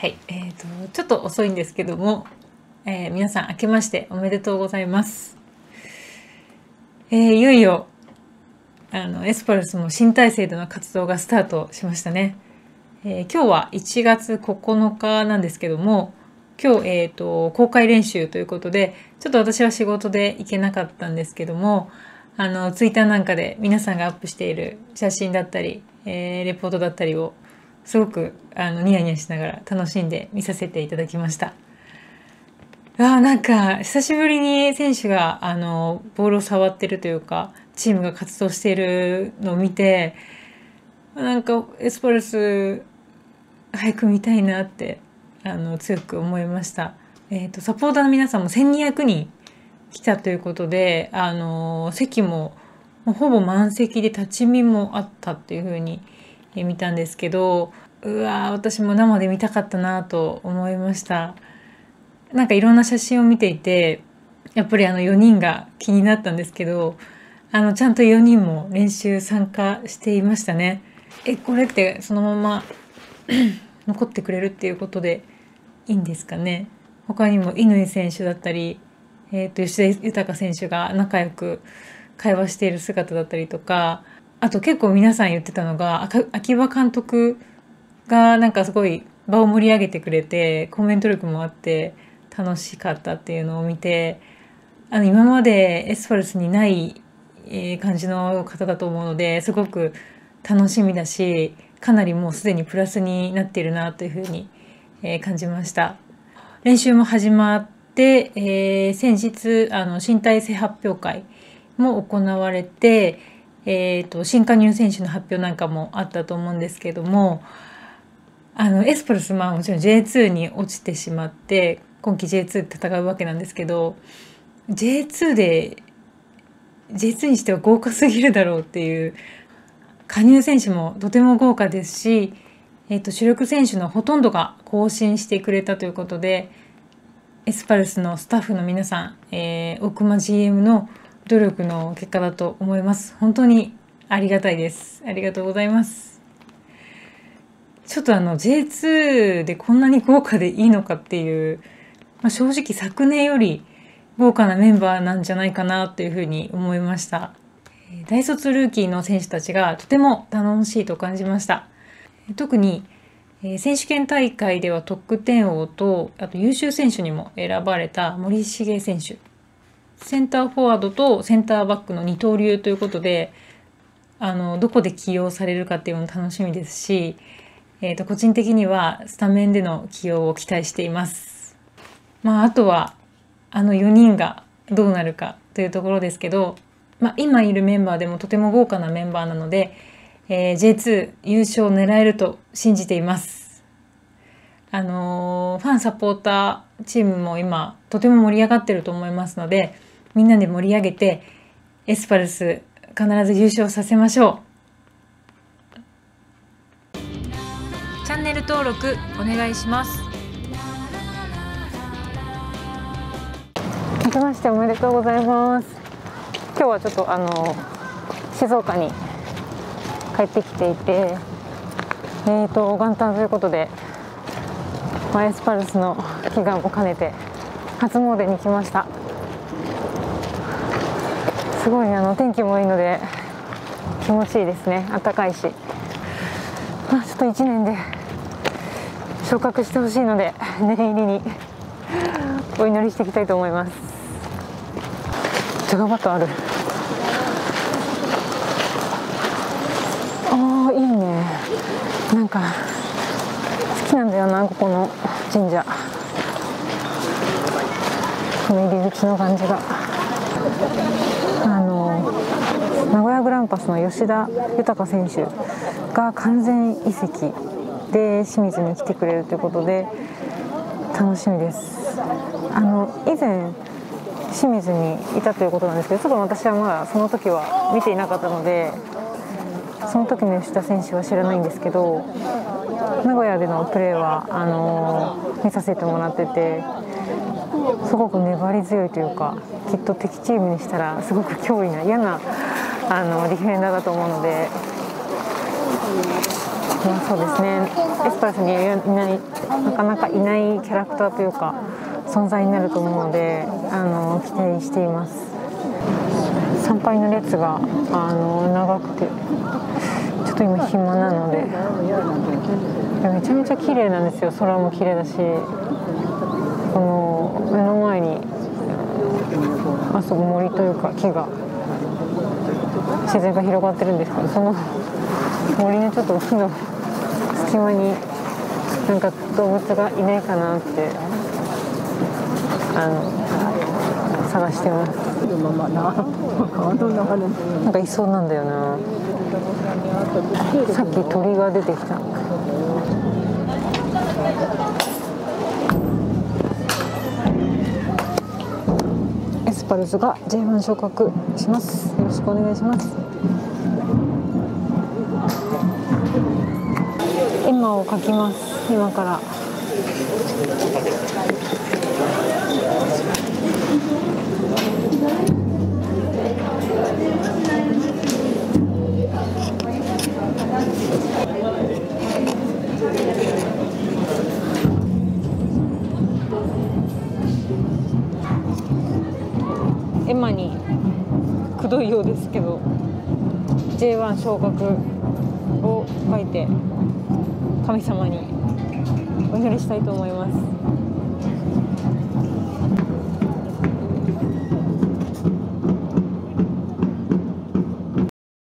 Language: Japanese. はい、ちょっと遅いんですけども、皆さん明けましておめでとうございます。いよいよエスパルスも新体制での活動がスタートしましたね。今日は1月9日なんですけども、今日、公開練習ということで、ちょっと私は仕事で行けなかったんですけども、ツイッターなんかで皆さんがアップしている写真だったり、レポートだったりをすごくニヤニヤしながら楽しんで見させていただきました。なんか久しぶりに選手がボールを触ってるというか、チームが活動しているのを見て、なんかエスパルス早く見たいなって強く思いました。サポーターの皆さんも1200人来たということで、席もほぼ満席で立ち見もあったっていうふうに見たんですけど、私も生で見たかったなと思いました。なんかいろんな写真を見ていて、やっぱり4人が気になったんですけど、ちゃんと4人も練習参加していましたね。これってそのまま残ってくれるっていうことでいいんですかね。他にも乾選手だったり、吉田豊選手が仲良く会話している姿だったりとか、あと結構皆さん言ってたのが、秋葉監督がなんかすごい場を盛り上げてくれて、コメント力もあって楽しかったっていうのを見て、今までエスパルスにない感じの方だと思うので、すごく楽しみだし、かなりもうすでにプラスになっているなというふうに感じました。練習も始まって、先日新体制発表会も行われて、新加入選手の発表なんかもあったと思うんですけども、エスパルスはもちろん J2 に落ちてしまって今季 J2 で戦うわけなんですけど、 J2 にしては豪華すぎるだろうっていう、加入選手もとても豪華ですし、主力選手のほとんどが更新してくれたということで、エスパルスのスタッフの皆さん、大熊 GM の努力の結果だと思います。本当にありがたいです。ありがとうございます。ちょっとJ2 でこんなに豪華でいいのかっていう、正直昨年より豪華なメンバーなんじゃないかなというふうに思いました。大卒ルーキーの選手たちがとても頼もしいと感じました。特に選手権大会では得点王と、あと優秀選手にも選ばれた森重選手。センターフォワードとセンターバックの二刀流ということで、どこで起用されるかっていうのも楽しみですし、個人的にはスタメンでの起用を期待しています。あとは4人がどうなるかというところですけど、今いるメンバーでもとても豪華なメンバーなので、J2 優勝を狙えると信じています。ファンサポーターチームも今とても盛り上がってると思いますので、みんなで盛り上げてエスパルス必ず優勝させましょう。チャンネル登録お願いします。明けましておめでとうございます。今日はちょっと静岡に帰ってきていて、元旦ということで、エスパルスの祈願を兼ねて初詣に来ました。すごい天気もいいので気持ちいいですね。暖かいし、ちょっと1年で昇格してほしいので、念入りにお祈りしていきたいと思います。ジャガバットある。いいね。なんか好きなんだよな、ここの神社。この入り口の感じが。名古屋グランパスの吉田豊選手が完全移籍で清水に来てくれるということで楽しみです。以前清水にいたということなんですけど、ちょっと私はまだその時は見ていなかったので、その時の吉田選手は知らないんですけど、名古屋でのプレーは見させてもらってて、すごく粘り強いというか、きっと敵チームにしたらすごく脅威な嫌なディフェンダーだと思うので、そうですね、エスパルスになかなかいないキャラクターというか存在になると思うので、期待しています。参拝の列が長くてちょっと今暇なので、めちゃめちゃ綺麗なんですよ。空も綺麗だし、この目の前にあそこ森というか木が自然が広がってるんですけど、その森のちょっと奥の隙間になんか動物がいないかなって探してます。なんかいそうなんだよな。さっき鳥が出てきた。エスパルスが J1 昇格します。よろしくお願いします。絵馬を描きます。今から絵馬にくどいようですけど J1 昇格を書いて神様にお祈りしたいと思います。